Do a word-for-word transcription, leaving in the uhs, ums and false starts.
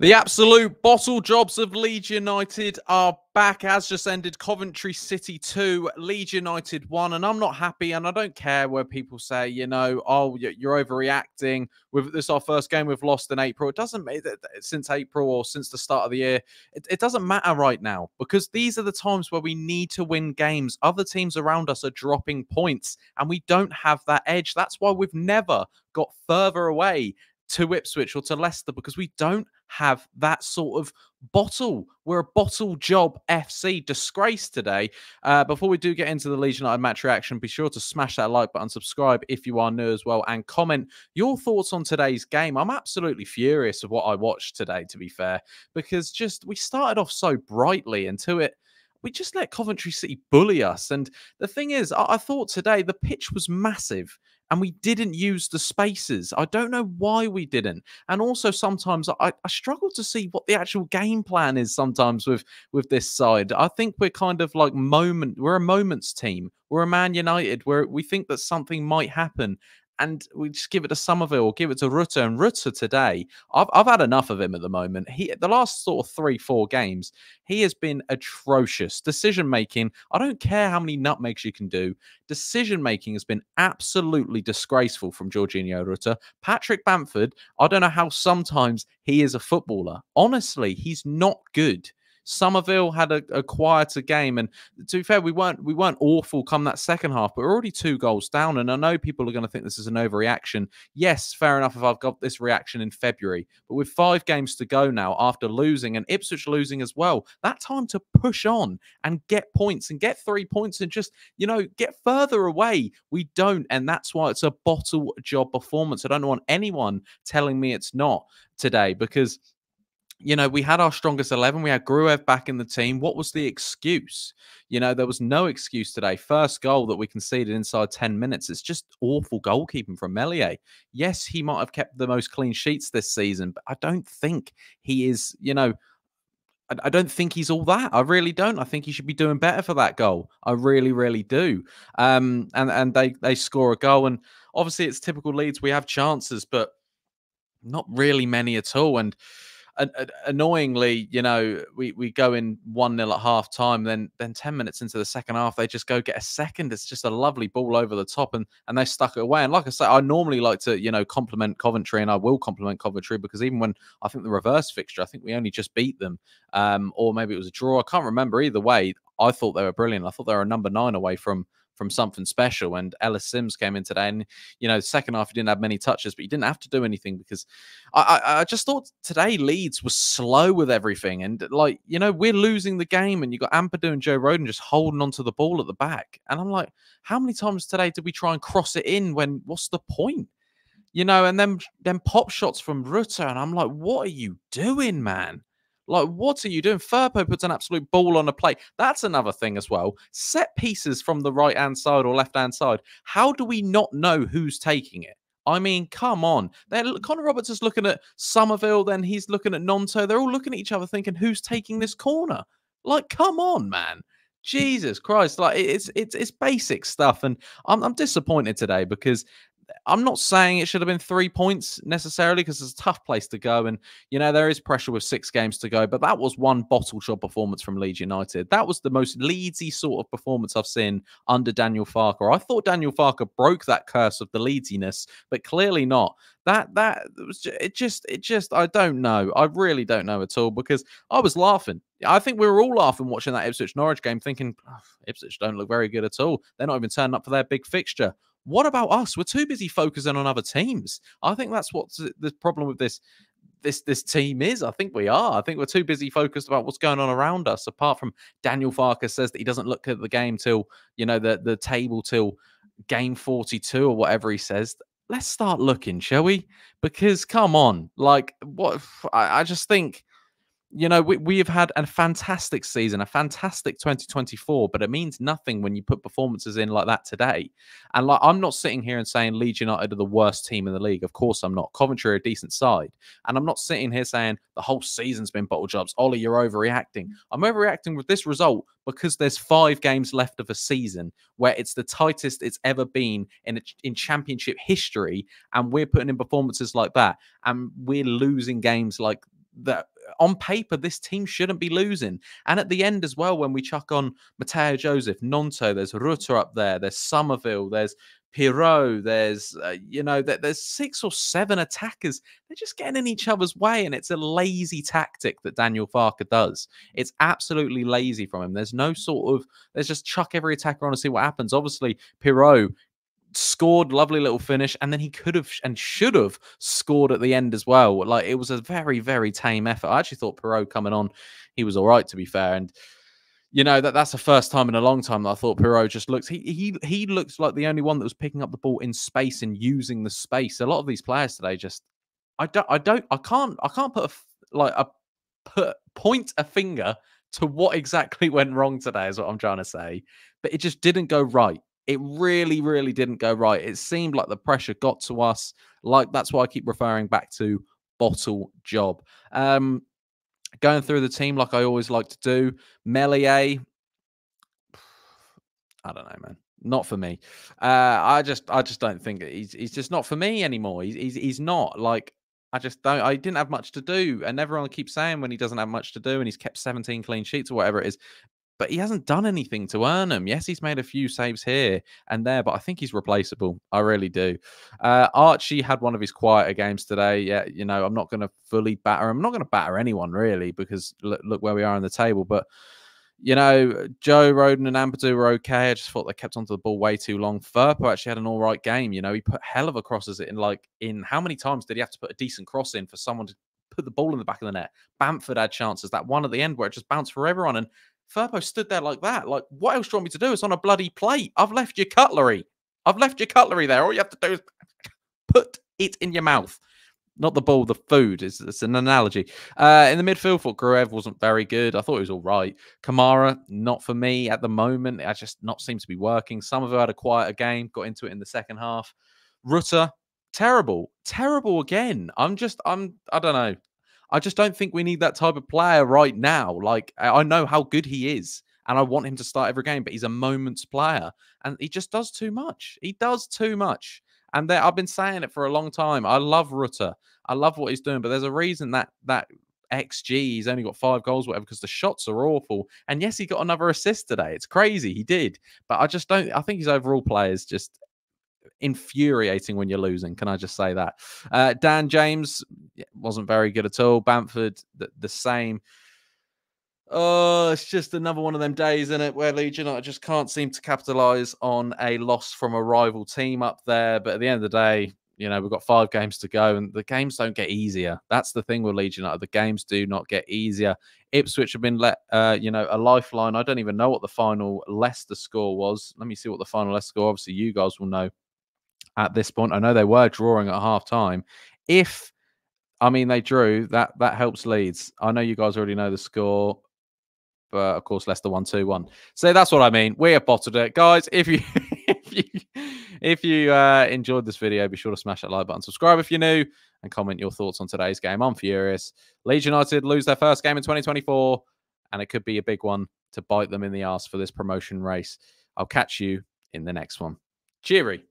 The absolute bottle jobs of Leeds United are back, as just ended Coventry City two, Leeds United one, and I'm not happy, and I don't care where people say, you know, oh, you're overreacting. We've, this is our first game we've lost in April. It doesn't matter since April or since the start of the year. It, it doesn't matter right now, because these are the times where we need to win games. Other teams around us are dropping points, and we don't have that edge. That's why we've never got further away to Ipswich or to Leicester, because we don't have that sort of bottle. We're a bottle job F C. Disgrace today. Uh, before we do get into the Leeds United match reaction, be sure to smash that like button, subscribe if you are new as well, and comment your thoughts on today's game. I'm absolutely furious of what I watched today, to be fair, because just we started off so brightly into it. We just let Coventry City bully us. And the thing is, I, I thought today the pitch was massive, and we didn't use the spaces. I don't know why we didn't. And also sometimes I, I struggle to see what the actual game plan is sometimes with, with this side. I think we're kind of like moment. We're a moments team. We're a Man United where we think that something might happen, and we just give it to Somerville or give it to Rutter. And Rutter today, I've, I've had enough of him at the moment. He, the last sort of three, four games, he has been atrocious. Decision-making, I don't care how many nutmegs you can do. Decision-making has been absolutely disgraceful from Georginio Rutter. Patrick Bamford, I don't know how sometimes he is a footballer. Honestly, he's not good. Somerville had a, a quieter game, and to be fair, we weren't we weren't awful come that second half, but we're already two goals down, and I know people are going to think this is an overreaction. Yes, fair enough if I've got this reaction in February, but with five games to go now after losing, and Ipswich losing as well, that time to push on and get points and get three points and just, you know, get further away. We don't, and that's why it's a bottle job performance. I don't want anyone telling me it's not today, because you know, we had our strongest eleven. We had Gruev back in the team. What was the excuse? You know, there was no excuse today. First goal that we conceded inside ten minutes. It's just awful goalkeeping from Melier. Yes, he might have kept the most clean sheets this season, but I don't think he is, you know, I don't think he's all that. I really don't. I think he should be doing better for that goal. I really, really do. Um, and and they, they score a goal. And obviously it's typical Leeds. We have chances, but not really many at all. And annoyingly, you know, we, we go in one nil at half time, then then ten minutes into the second half, they just go get a second. It's just a lovely ball over the top, and, and they stuck it away. And like I say, I normally like to, you know, compliment Coventry, and I will compliment Coventry, because even when I think the reverse fixture, I think we only just beat them, um, or maybe it was a draw. I can't remember. Either way, I thought they were brilliant. I thought they were a number nine away from from something special. And Ellis Sims came in today, and, you know, second half, he didn't have many touches, but he didn't have to do anything, because I, I, I just thought today Leeds was slow with everything. And like, you know, we're losing the game, and you got Ampadu and Joe Roden just holding onto the ball at the back. And I'm like, how many times today did we try and cross it in when what's the point? You know, and then, then pop shots from Rutter. And I'm like, what are you doing, man? Like, what are you doing? Firpo puts an absolute ball on a plate. That's another thing as well. Set pieces from the right-hand side or left-hand side. How do we not know who's taking it? I mean, come on. They're, Conor Roberts is looking at Somerville, then he's looking at Nonto. They're all looking at each other thinking, who's taking this corner? Like, come on, man. Jesus Christ. Like, it's it's it's basic stuff. And I'm, I'm disappointed today, because I'm not saying it should have been three points necessarily, because it's a tough place to go. And, you know, there is pressure with six games to go, but that was one bottle shot performance from Leeds United. That was the most Leedsy sort of performance I've seen under Daniel Farke. I thought Daniel Farke broke that curse of the Leedsiness, but clearly not. That, that was just, it just, it just, I don't know. I really don't know at all, because I was laughing. I think we were all laughing watching that Ipswich Norwich game, thinking, oh, Ipswich don't look very good at all. They're not even turning up for their big fixture. What about us? We're too busy focusing on other teams. I think that's what the problem with this this this team is. I think we are. I think we're too busy focused about what's going on around us. Apart from Daniel Farke says that he doesn't look at the game till, you know, the the table till game forty-two or whatever he says. Let's start looking, shall we? Because come on, like what? I, I just think, you know, we, we have had a fantastic season, a fantastic twenty twenty-four, but it means nothing when you put performances in like that today. And like, I'm not sitting here and saying Leeds United are the worst team in the league. Of course I'm not. Coventry are a decent side. And I'm not sitting here saying the whole season's been bottle jobs. Ollie, you're overreacting. I'm overreacting with this result because there's five games left of a season where it's the tightest it's ever been in, a, in championship history. And we're putting in performances like that. And we're losing games like that on paper, this team shouldn't be losing. And at the end as well, when we chuck on Mateo Joseph, Nonto, there's Rutter up there, there's Somerville, there's Piroe, there's, uh, you know, there, there's six or seven attackers. They're just getting in each other's way, and it's a lazy tactic that Daniel Farke does. It's absolutely lazy from him. There's no sort of, there's just chuck every attacker on and see what happens. Obviously, Piroe scored, lovely little finish, and then he could have and should have scored at the end as well. Like, it was a very, very tame effort. I actually thought Piroe coming on, he was all right, to be fair. And, you know, that that's the first time in a long time that I thought Piroe just looks, he he he looks like the only one that was picking up the ball in space and using the space. A lot of these players today just, I don't, I don't, I can't, I can't put a, like, a put, point a finger to what exactly went wrong today is what I'm trying to say. But it just didn't go right. It really, really didn't go right. It seemed like the pressure got to us. Like, that's why I keep referring back to bottle job. Um, going through the team like I always like to do. Melier, I don't know, man. Not for me. Uh, I just, I just don't think he's, he's just not for me anymore. He's, he's, he's not like. I just don't, I didn't have much to do, and everyone keeps saying when he doesn't have much to do, and he's kept seventeen clean sheets or whatever it is. But he hasn't done anything to earn them. Yes, he's made a few saves here and there, but I think he's replaceable. I really do. Uh, Archie had one of his quieter games today. Yeah, you know, I'm not going to fully batter him. I'm not going to batter anyone, really, because look, look where we are on the table. But, you know, Joe Roden and Ampadu were okay. I just thought they kept onto the ball way too long. Firpo actually had an all right game. You know, he put hell of a crosses in, like, in how many times did he have to put a decent cross in for someone to put the ball in the back of the net? Bamford had chances. That one at the end where it just bounced for everyone, and Firpo stood there like that. Like, what else do you want me to do? It's on a bloody plate. I've left your cutlery. I've left your cutlery there. All you have to do is put it in your mouth. Not the ball, the food. It's, it's an analogy. Uh, in the midfield, I thought Gruev wasn't very good. I thought he was all right. Kamara, not for me at the moment. I just not seem to be working. Somerville had a quieter game. Got into it in the second half. Rutter, terrible. Terrible again. I'm just, I'm, I don't know. I just don't think we need that type of player right now. Like, I know how good he is, and I want him to start every game, but he's a moments player, and he just does too much. He does too much. And there, I've been saying it for a long time. I love Rutter. I love what he's doing, but there's a reason that that X G, he's only got five goals, whatever, because the shots are awful. And yes, he got another assist today. It's crazy. He did. But I just don't, I think his overall play is just infuriating when you're losing. Can I just say that? Uh, Dan James wasn't very good at all. Bamford, the, the same. Oh, it's just another one of them days, isn't it, where Leeds United just can't seem to capitalise on a loss from a rival team up there. But at the end of the day, you know, we've got five games to go, and the games don't get easier. That's the thing with Leeds United. The games do not get easier. Ipswich have been let, uh, you know, a lifeline. I don't even know what the final Leicester score was. Let me see what the final Leicester score. Obviously, you guys will know at this point. I know they were drawing at half time. If, I mean, they drew, that that helps Leeds. I know you guys already know the score, but of course, Leicester won two one. So that's what I mean. We have bottled it. Guys, if you if you, if you uh, enjoyed this video, be sure to smash that like button, subscribe if you're new, and comment your thoughts on today's game. I'm furious. Leeds United lose their first game in twenty twenty-four, and it could be a big one to bite them in the arse for this promotion race. I'll catch you in the next one. Cheery.